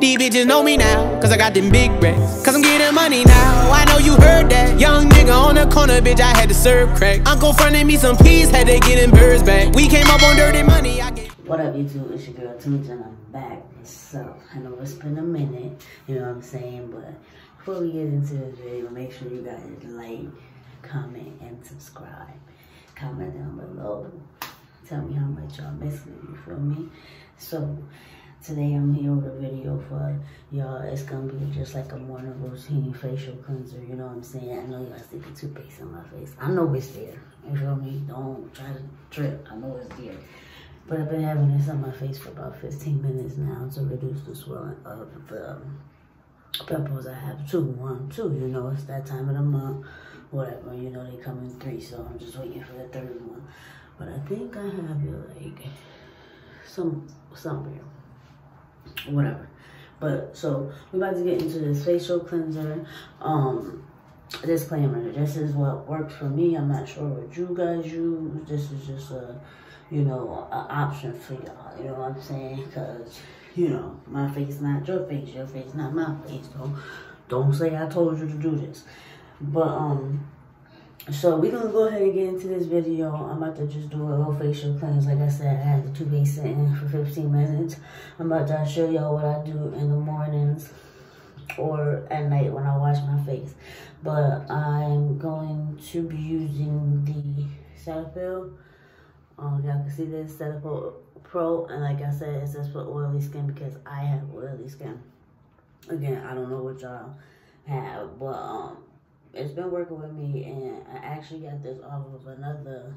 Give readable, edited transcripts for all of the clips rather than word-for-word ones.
These bitches know me now, cause I got them big racks. Cause I'm getting money now, I know you heard that. Young nigga on the corner, bitch, I had to serve crack. Uncle fronted me some peas, had to get them birds back. We came up on dirty money, I get. What up, YouTube? It's your girl, Tunja, and I'm back. So, I know it's been a minute, you know what I'm saying? But before we get into this video, make sure you guys like, comment, and subscribe. Comment down below. Tell me how much y'all miss me, you feel me? So, today I'm here with a video for y'all. It's gonna be just like a morning routine facial cleanser, you know what I'm saying? I know y'all see the toothpaste in my face. I know it's there, you feel me? Don't try to trip, I know it's there. But I've been having this on my face for about 15 minutes now to reduce the swelling of the pimples I have. One, two, you know, it's that time of the month, whatever, you know, they come in three, so I'm just waiting for the third one. But I think I have like somewhere, whatever. But so we're about to get into this facial cleanser. Disclaimer, this is what worked for me. I'm not sure what you guys use. This is just a, you know, an option for y'all, you know what I'm saying? Cause, you know, my face not your face not my face. Don't say I told you to do this. But so we're gonna go ahead and get into this video. I'm about to just do a little facial cleanse. Like I said, I had the toothpaste sitting for 15 minutes. I'm about to show y'all what I do in the mornings or at night when I wash my face. But I'm going to be using the Cetaphil. Y'all can see this Cetaphil Pro, and like I said, it's just for oily skin because I have oily skin. Again, I don't know what y'all have, but it's been working with me, and I actually got this off of another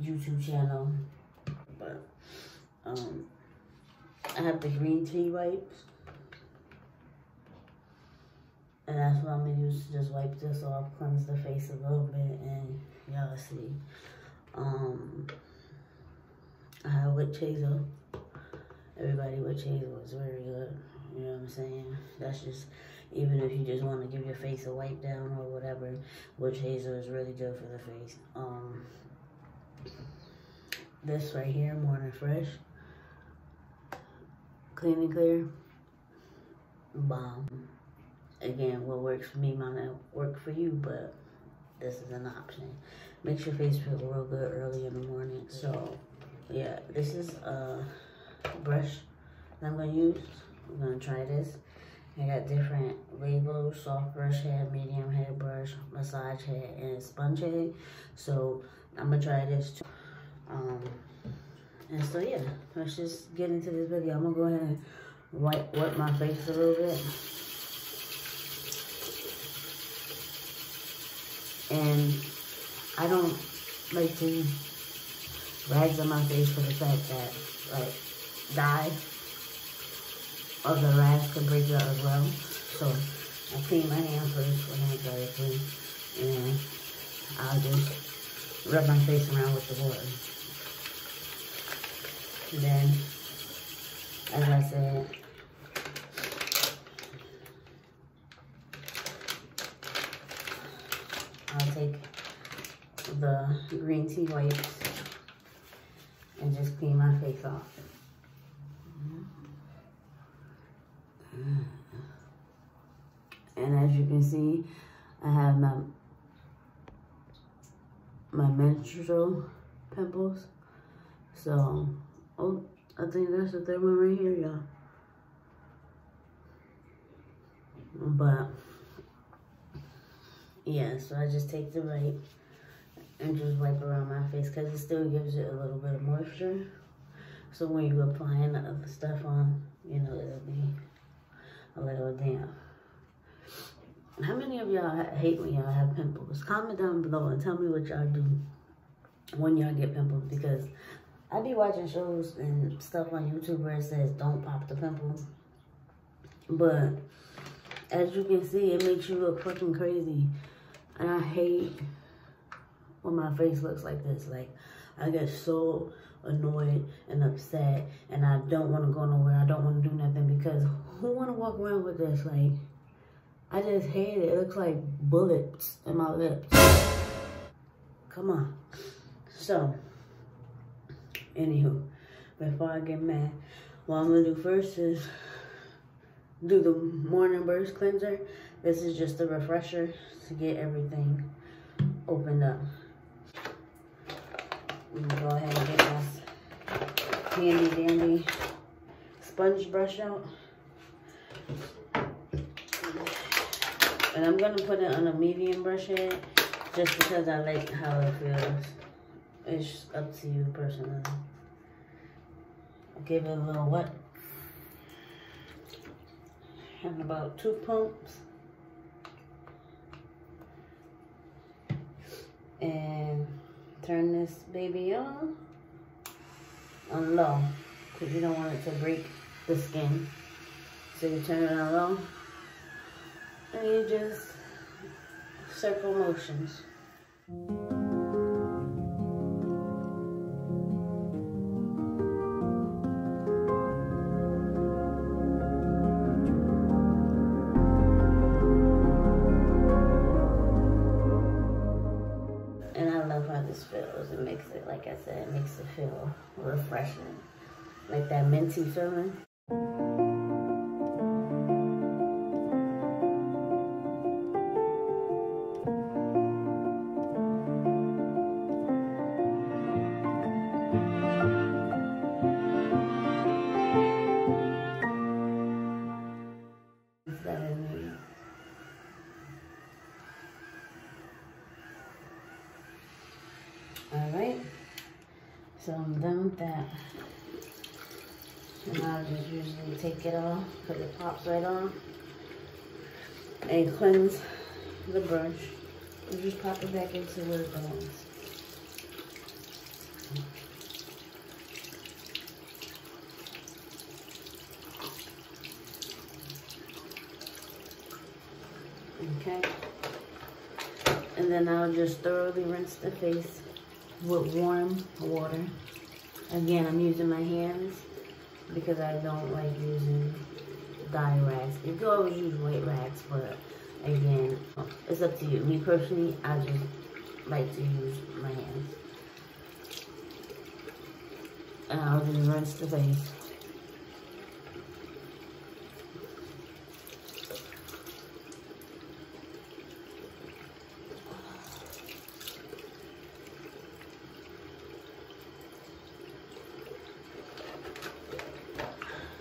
YouTube channel. But I have the green tea wipes, and that's what I'm gonna use to just wipe this off, cleanse the face a little bit, and y'all see. I have witch hazel. Everybody, witch hazel is very good. You know what I'm saying? That's just, even if you just want to give your face a wipe down or whatever, witch hazel is really good for the face. This right here, Morning Fresh, Clean and Clear, bomb. Again, what works for me might not work for you, but this is an option. Makes your face feel real good early in the morning. So, yeah, this is a brush that I'm going to use. I'm going to try this. I got different labels: soft brush head, medium head brush, massage head, and sponge head. So I'm gonna try this too. And so yeah, let's just get into this video. I'm gonna go ahead and wipe my face a little bit. And I don't like to rags on my face for the fact that like dye of the rash can break out as well. So I clean my hand first when I got it clean, and I'll just rub my face around with the water. And then, as I said, I'll take the green tea wipes and just clean my face off. And as you can see, I have my menstrual pimples. So, oh, I think that's the third one right here, y'all. But yeah, so I just take the wipe and just wipe around my face because it still gives it a little bit of moisture. So when you're applying the other stuff on, you know, it'll be a little damp. How many of y'all hate when y'all have pimples? Comment down below and tell me what y'all do when y'all get pimples, because I be watching shows and stuff on YouTube where it says don't pop the pimples. But as you can see, it makes you look fucking crazy. And I hate when my face looks like this. Like, I get so annoyed and upset, and I don't want to go nowhere. I don't want to do nothing, because who want to walk around with this? Like, I just hate it. It looks like bullets in my lips. Come on. So, anywho, before I get mad, What I'm going to do first is do the Morning Burst Cleanser. This is just a refresher to get everything opened up. I'm going to go ahead and get this handy dandy sponge brush out. And I'm going to put it on a medium brush head just because I like how it feels. It's up to you personally. I'll give it a little wet. And about 2 pumps. And turn this baby on low, because you don't want it to break the skin. So you turn it on low. And you just circle motions. And I love how this feels. It makes it, like I said, it makes it feel refreshing. Like that minty feeling. So I'm done with that. And I'll just usually take it off, because it pops right off. And cleanse the brush. And just pop it back into where it belongs. Okay. And then I'll just thoroughly rinse the face with warm water. Again, I'm using my hands because I don't like using dye rags. You can always use white rags, but again, it's up to you. Me personally, I just like to use my hands. And I'll just rinse the face.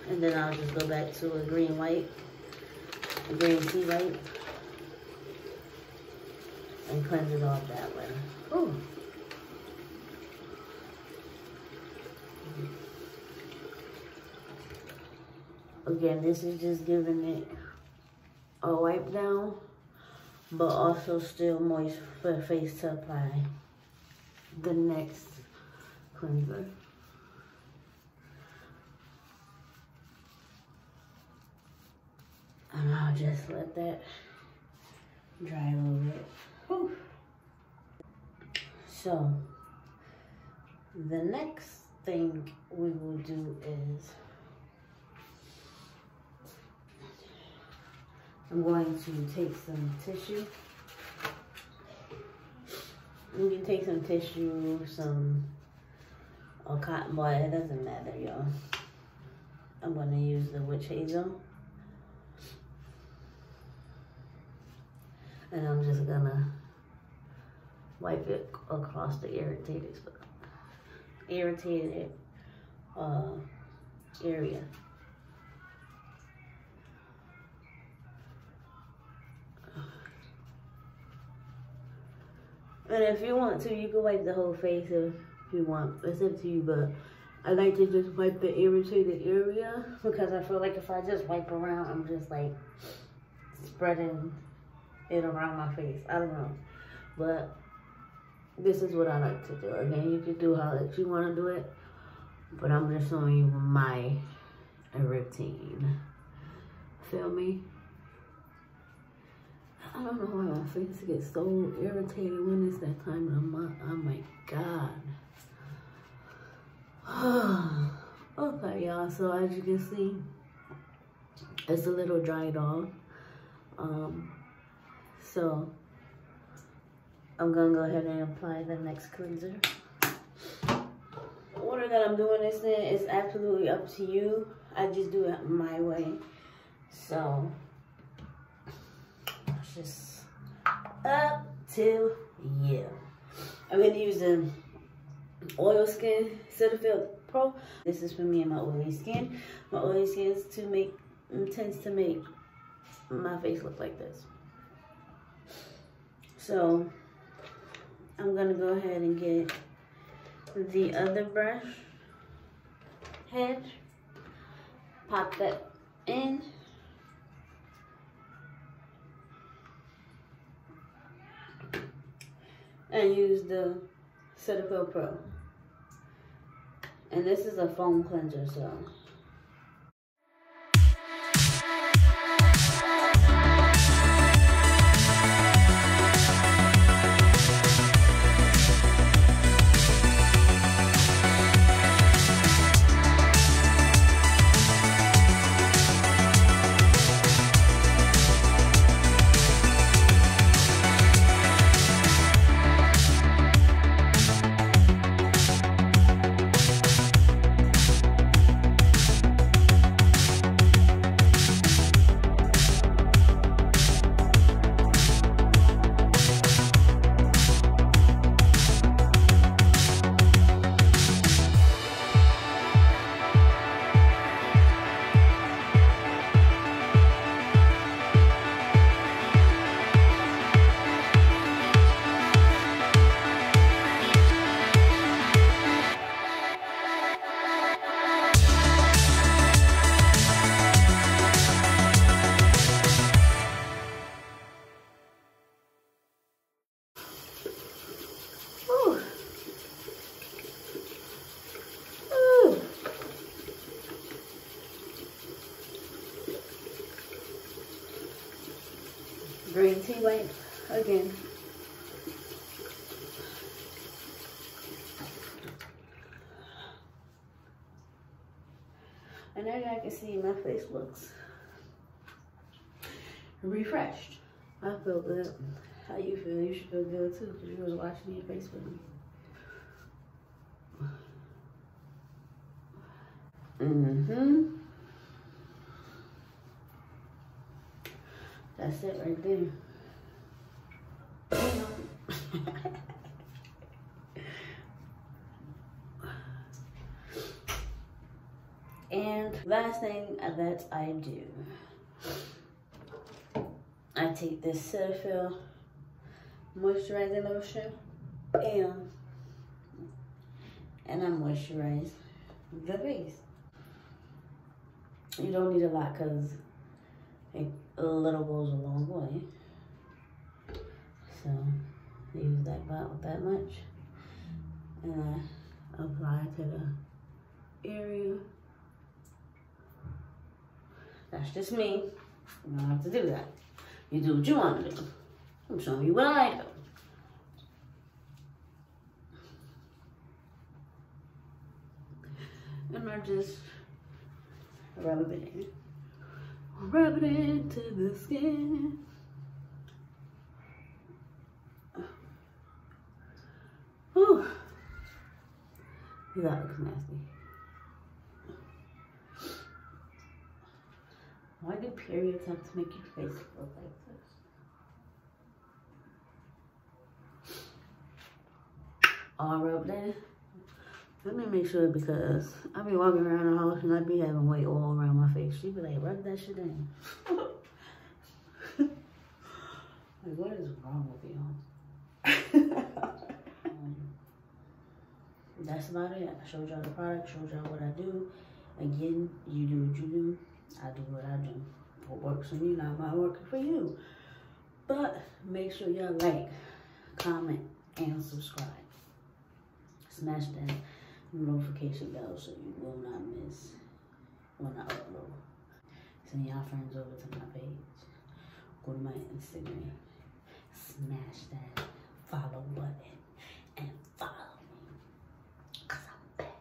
And then I'll just go back to a green wipe, a green tea wipe, and cleanse it off that way. Ooh. Again, this is just giving it a wipe down, but also still moist for the face to apply the next cleanser. And I'll just let that dry a little bit. Whew. So, the next thing we will do is, I'm going to take some tissue. You can take some tissue, some or cotton ball, it doesn't matter, y'all. I'm going to use the witch hazel. And I'm just gonna wipe it across the irritated area. And if you want to, you can wipe the whole face if you want. It's up to you, but I like to just wipe the irritated area because I feel like if I just wipe around, I'm just like spreading it around my face. I don't know, but this is what I like to do. Again, you can do how you want to do it, but I'm just showing you my routine. Feel me? I don't know why my face gets so irritated when it's that time of the month. Oh my god. Okay, y'all. So as you can see, it's a little dried off. So, I'm going to go ahead and apply the next cleanser. The order that I'm doing this in is absolutely up to you. I just do it my way. So it's just up to you. I'm gonna use an oil skin Cetaphil Pro. This is for me and my oily skin. My oily skin tends to make my face look like this. So I'm gonna go ahead and get the other brush head, pop that in, and use the Cetaphil Pro. And this is a foam cleanser, so. Green tea wipe again. And now I can see my face looks refreshed. I feel good. How you feel? You should feel good too, because you was washing your face with me. That's it right there. And last thing that I do, I take this Cetaphil moisturizing lotion and I moisturize the face. You don't need a lot because a little goes a long way. So I use that about that much, and I apply to the area. That's just me. You don't have to do that. You do what you want to do. I'm showing you what I do. And I just rub it in. Rub it into the skin. Whew. That looks nasty. Why do periods have to make your face look like this? All rubbed in. Let me make sure, because I be walking around the house and I be having weight all around my face. She be like, rub that shit in. Like, what is wrong with you? That's about it. I showed y'all the product, showed y'all what I do. Again, you do what you do. I do what I do. What works for me, not my working for you. But make sure y'all like, comment, and subscribe. Smash that notification bell so you will not miss when I upload. Send y'all friends over to my page. Go to my Instagram. Smash that follow button and follow me, because I'm back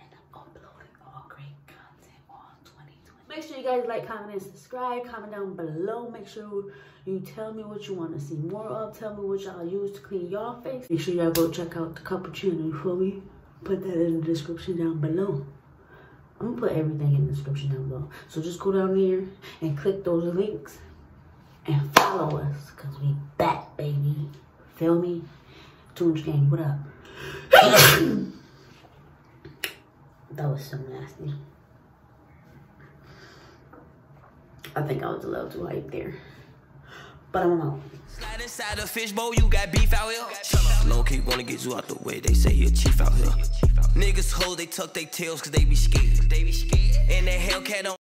and I'm uploading all great content on 2020. Make sure you guys like, comment, and subscribe. Comment down below. Make sure you tell me what you want to see more of. Tell me what y'all use to clean y'all face. Make sure y'all go check out the couple channel for me. Put that in the description down below. I'm gonna put everything in the description down below. So just go down here and click those links and follow us, cause we back, baby. Feel me? 2 Inch Gang, what up? That was so nasty. I think I was a little too hyped there. But I don't know. Slide inside a fishbowl, you got beef out here. Low key wanna get you out the way. They say you're chief out here. Niggas hold, they tuck their tails cause they be scared. And that Hellcat don't